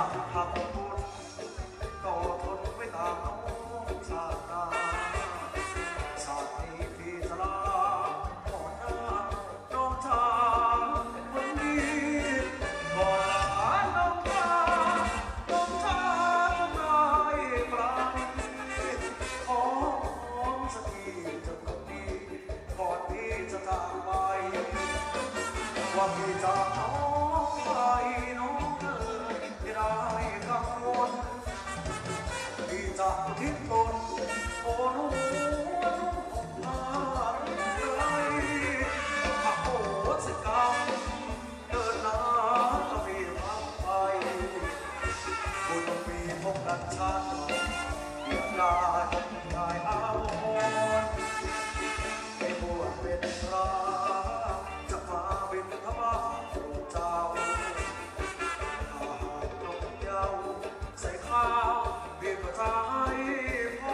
จับผักบุญก็ทนไว้ตามน้องชาตาชาตินี้พี่จะลาก่อนหน้าน้องชายวันนี้ก่อนหน้าน้องชายทำลายปราณีขอน้องสักทีจะกลับดีก่อนพี่จะจากไปว่าพี่จากน้องไปน้องเธอไม่ได้กังวลพี่จะทิ้งตนโอ้โหฉันเดือดร้อนกายอาวรไปบวชเป็นพระจะมาเป็นธรรมของเจ้าหาหนุ่มเยาว์ใส่ข้าวเบียร์ก็ใจพอ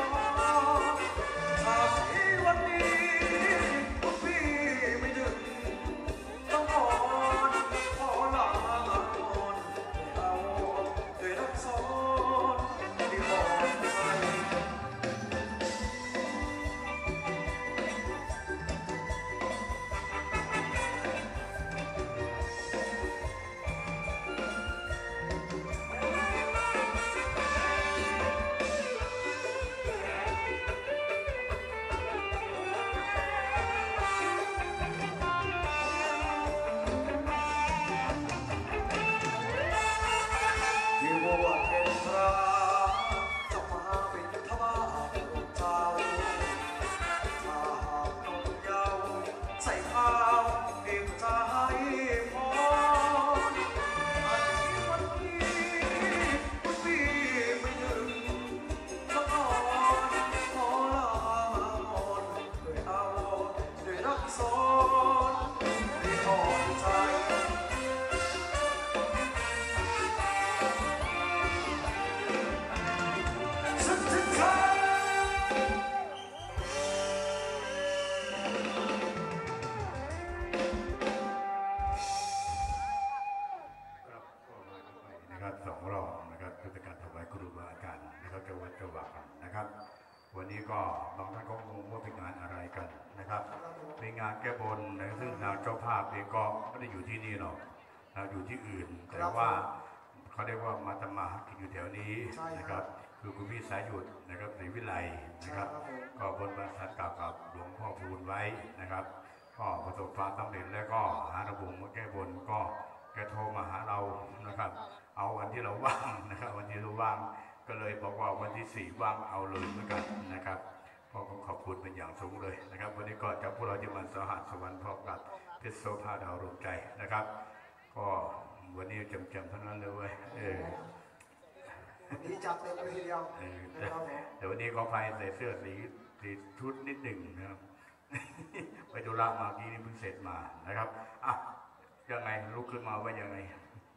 หากที่วันนี้พวกพี่ไม่ดึงต้องขอลาเราด้วยรักสองวันนี้ก็บางท่านก็งงว่าเป็นงานอะไรกันนะครับเป็นงานแก้บนนะซึ่งทางเจ้าภาพเองก็ไม่ได้อยู่ที่นี่หรอกอยู่ที่อื่นแต่ว่าเขาเรียกว่ามาทำมาหากินอยู่แถวนี้นะครับคือคุณพี่สายหยุดนะครับในวิไลนะครับก็บนบรรทัดกล่าวกับหลวงพ่อพูนไว้นะครับก็ประสบความสำเร็จแล้วก็หาระบุมาแก้บนก็แกโทรมาหาเรานะครับเอาวันที่เราว่างนะครับวันที่เราว่างก็เลยบอกว่าวันที่4ว่างเอาเลยเหมือนกันนะครับพ่อก็ขอบคุณเป็นอย่างสูงเลยนะครับวันนี้ก็จะพวกเราจะมาสหัสสวรรค์พร้อมกับเพชรโสภาดาวรวมใจนะครับก็วันนี้จำเท่านั้นเลยเว้ยวันนี้จับเต็มเลยทีเดียวแต่วันนี้ขอภัยใส่เสื้อสีชุดนิดหนึ่งนะครับไปดูลามากี้นี่เพิ่งเสร็จมานะครับอ่ะยังไงลุกขึ้นมาว่ายังไง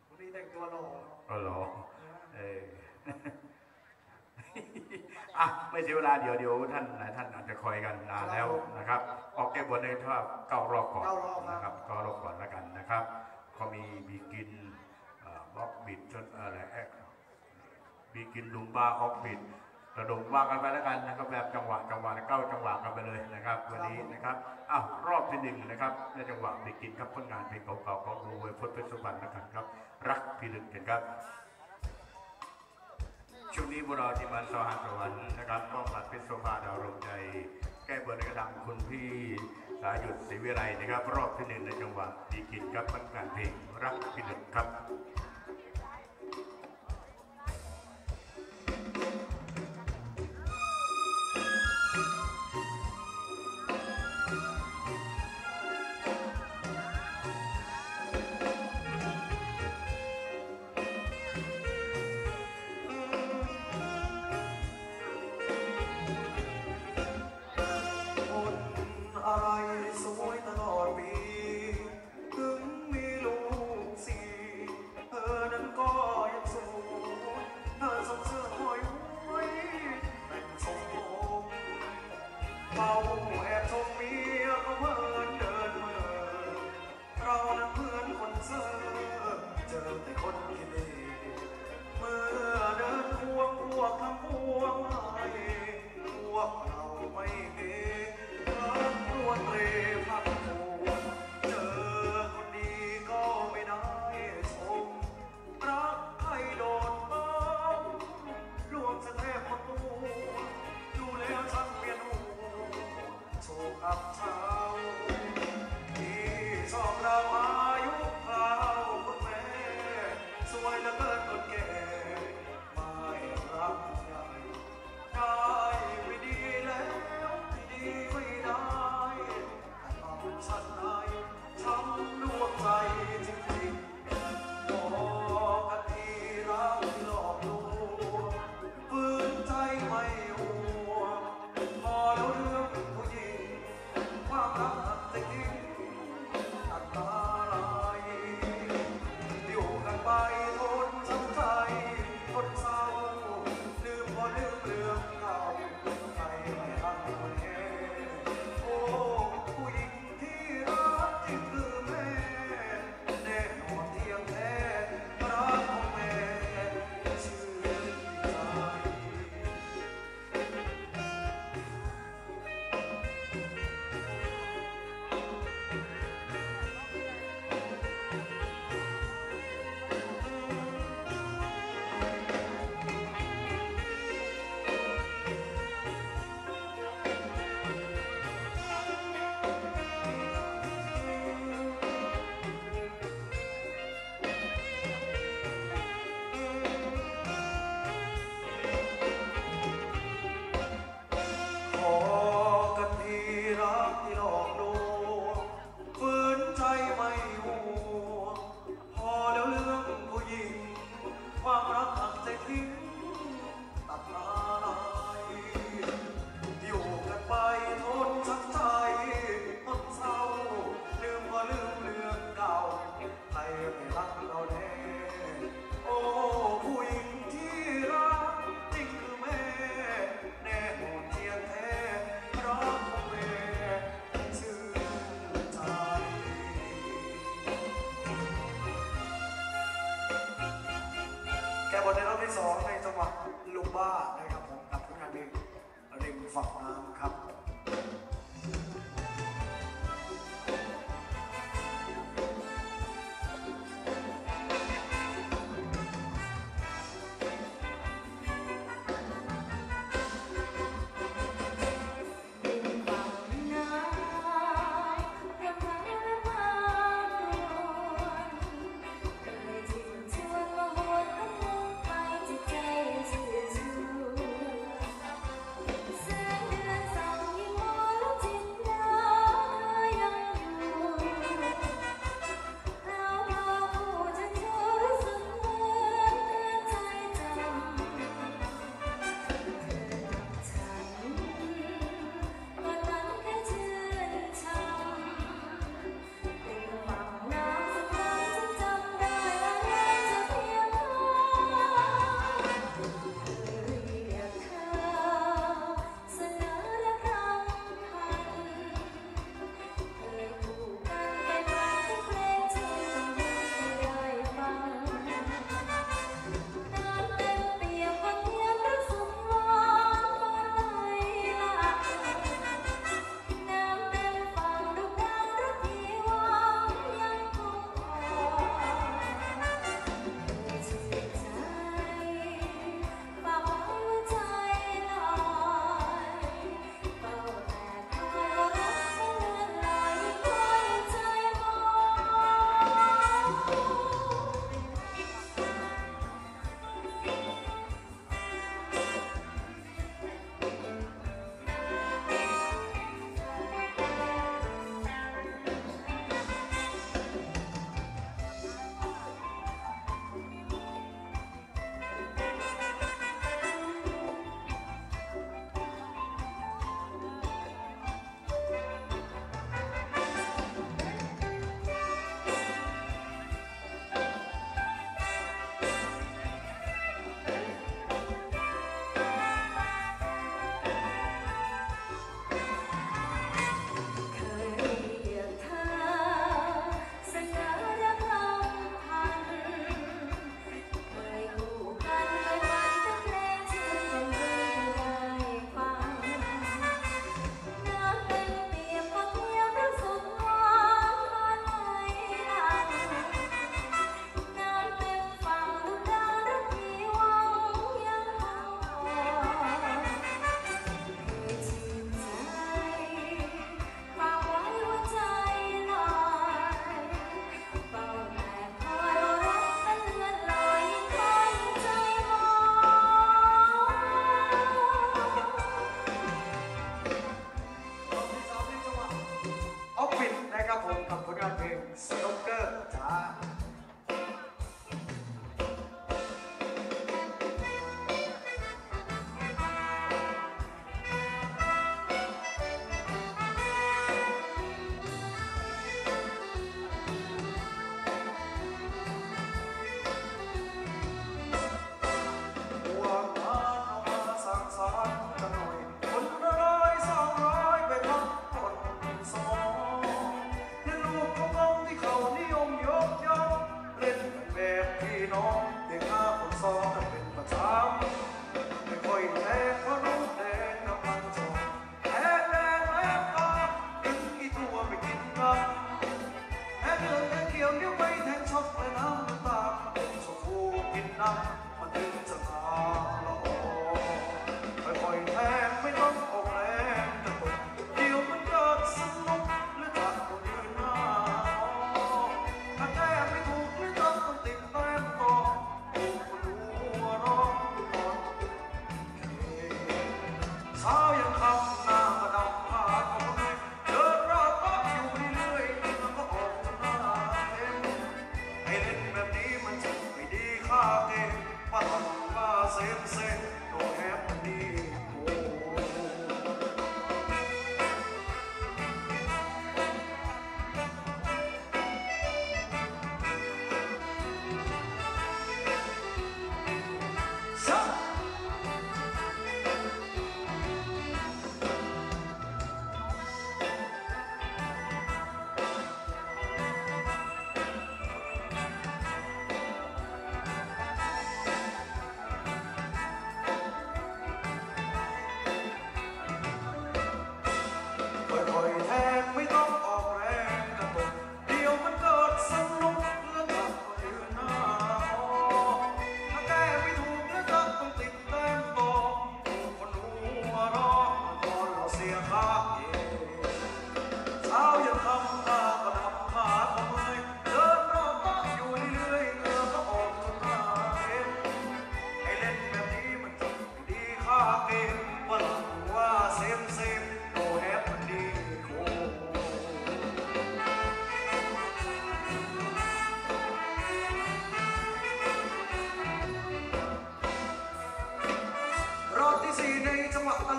วันนี้แต่งตัวหล่อหล่ออ่ะไม่เสียเวลาเดี๋ยวท่านหลายท่านอาจจะคอยกันนานแล้วนะครับออกแก้บนในท่า9 รอบก่อนนะครับ9 รอบก่อนแล้วกันนะครับเขามีบีกินบล็อกบิดจนอะไรบีกินลุมบ้าออกบิดกระดมบ้ากันไปแล้วกันนะครับแบบจังหวะ9 จังหวะกันไปเลยนะครับวันนี้นะครับอ้าวรอบที่ 1นะครับในจังหวะบีกินครับผลงานเพลงเก่าๆของรวยพจน์เพชรสุพรรณนะครับรักพี่ลึกกันครับช่วงนี้พวกเราที่มาสหัสสวรรค์นะครับก็ตัดเพชรโสภาดาวรวมใจแก้บนกระดังคุณพี่สายหยุดศรีวิไลนะครับรอบที่1ในจังหวัดดีกินครับผลงานเพลงรักพี่ลึกครับ แต่บทในรอบที่2ในจังหวะลูกบ้านะครับผมกับผลงานเพลงริมฝั่งน้ำครับ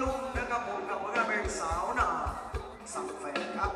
ลุงนะครับผมกับผลงานเพลงสาวนาสังแฝงครับ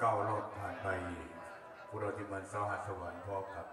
เก้าโลกผ่านไปพวกเราที่มันสหัสสวรรค์พร้อมกับ